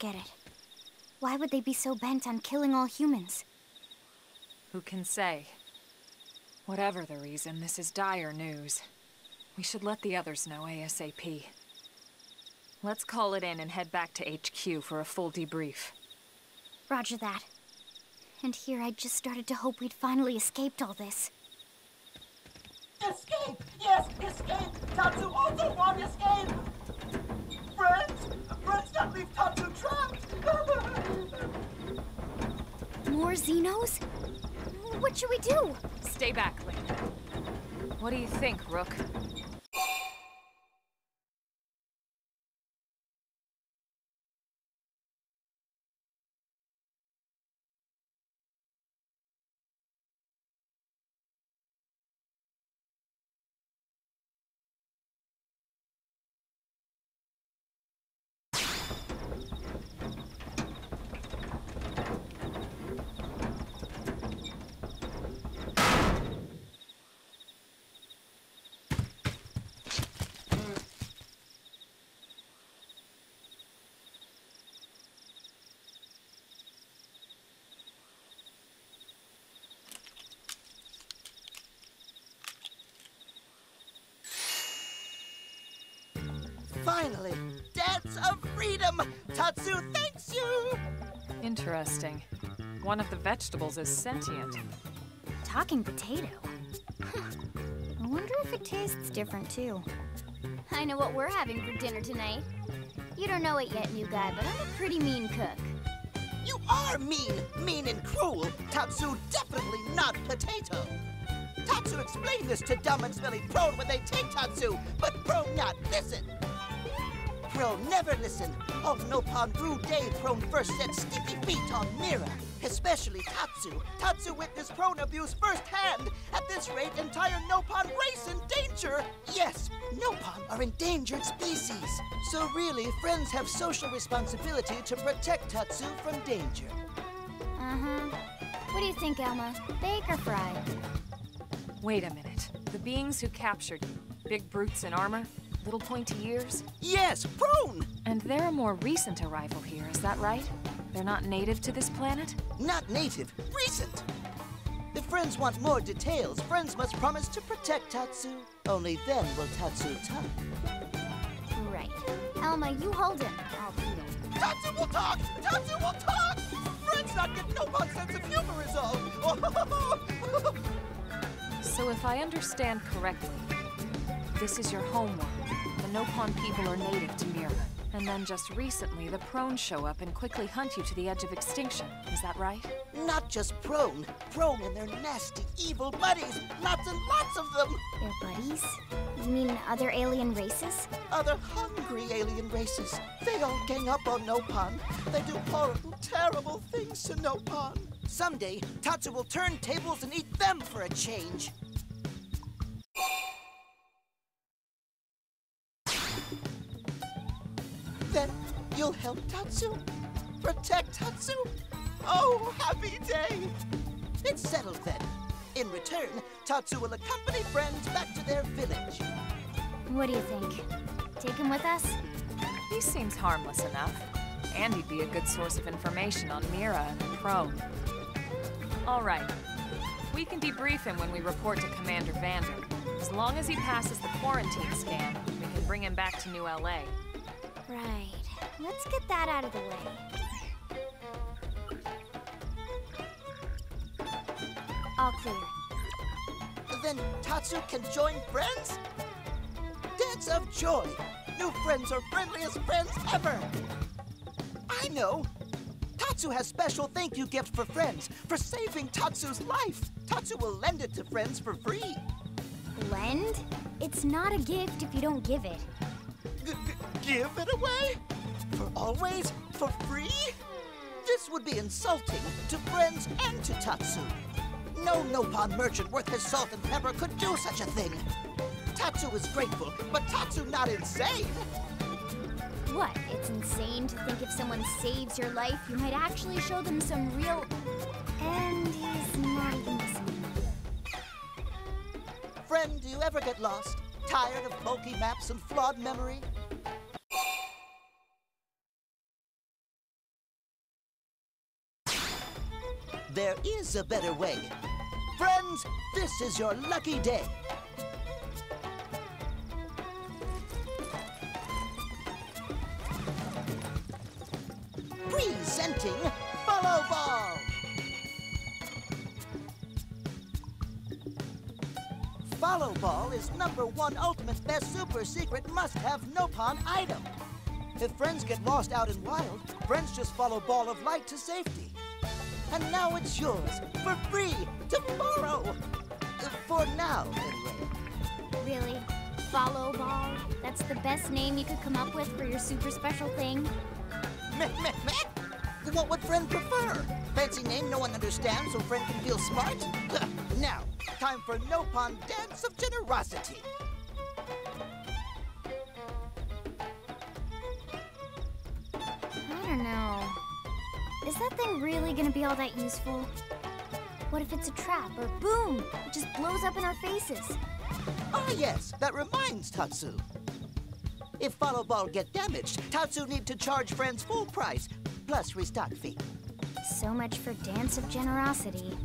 get it. Why would they be so bent on killing all humans? Who can say? Whatever the reason, this is dire news. We should let the others know ASAP. Let's call it in and head back to HQ for a full debrief. Roger that. And here I just started to hope we'd finally escaped all this. Escape! Yes, escape! Tatsu also won't escape! Friends, don't leave Tatsu trapped! More Xenos? What should we do? Stay back, Linda. What do you think, Rook? Finally! Dance of freedom! Tatsu thanks you! Interesting. One of the vegetables is sentient. Talking potato? I wonder if it tastes different, too. I know what we're having for dinner tonight. You don't know it yet, new guy, but I'm a pretty mean cook. You are mean and cruel! Tatsu definitely not potato! Tatsu explained this to dumb and smelly Prone when they take Tatsu, but Prone not listen! Prone never listened. On Nopon Brew Day, Prone first set sticky feet on Mira, especially Tatsu. Tatsu witnessed Prone abuse firsthand. At this rate, entire Nopon race in danger. Yes, Nopon are endangered species. So really, friends have social responsibility to protect Tatsu from danger. Uh-huh. What do you think, Elma? Bake or fry? Wait a minute. The beings who captured you, big brutes in armor, little pointy ears? Yes, Prone! And they're a more recent arrival here, is that right? They're not native to this planet? Not native, recent! If friends want more details, friends must promise to protect Tatsu. Only then will Tatsu talk. Right. Elma, you hold him. I'll beat him. Tatsu will talk! Tatsu will talk! Friends not get no one sense of humor is all! So if I understand correctly, this is your homework. The Nopon people are native to Mira. And then just recently, the Prone show up and quickly hunt you to the edge of extinction. Is that right? Not just Prone. Prone and their nasty, evil buddies. Lots and lots of them. Their buddies? You mean other alien races? Other hungry alien races. They all gang up on Nopon. They do horrible, terrible things to Nopon. Someday, Tatsu will turn tables and eat them for a change. Then you'll help Tatsu? Protect Tatsu? Oh, happy day! It's settled then. In return, Tatsu will accompany friends back to their village. What do you think? Take him with us? He seems harmless enough. And he'd be a good source of information on Mira and the Prone. All right. We can debrief him when we report to Commander Vander. As long as he passes the quarantine scan, we can bring him back to New L.A. Right. Let's get that out of the way. All clear. Then Tatsu can join friends? Dance of joy. New friends are friendliest friends ever. I know. Tatsu has special thank you gift for friends for saving Tatsu's life. Tatsu will lend it to friends for free. Lend? It's not a gift if you don't give it. Give it away? For always? For free? This would be insulting to friends and to Tatsu. No Nopon merchant worth his salt and pepper could do such a thing. Tatsu is grateful, but Tatsu not insane. What? It's insane to think if someone saves your life, you might actually show them some real... And he's not even listening. Friend, do you ever get lost? Tired of bulky maps and flawed memory? there is a better way. Friends, this is your lucky day. Presenting Follow Ball. Follow Ball is #1 ultimate best super secret must-have Nopon item. If friends get lost out in wild, friends just follow Ball of Light to safety. And now it's yours, for free, tomorrow! For now, anyway. Really? Follow Ball? That's the best name you could come up with for your super special thing? Meh. What would friend prefer? Fancy name no one understands so friend can feel smart? Now, time for Nopon Dance of Generosity. I don't know. Is that thing really gonna be all that useful? What if it's a trap or boom? It just blows up in our faces. Oh yes, that reminds Tatsu. If Follow Ball get damaged, Tatsu need to charge friends full price, plus restock fee. So much for Dance of Generosity.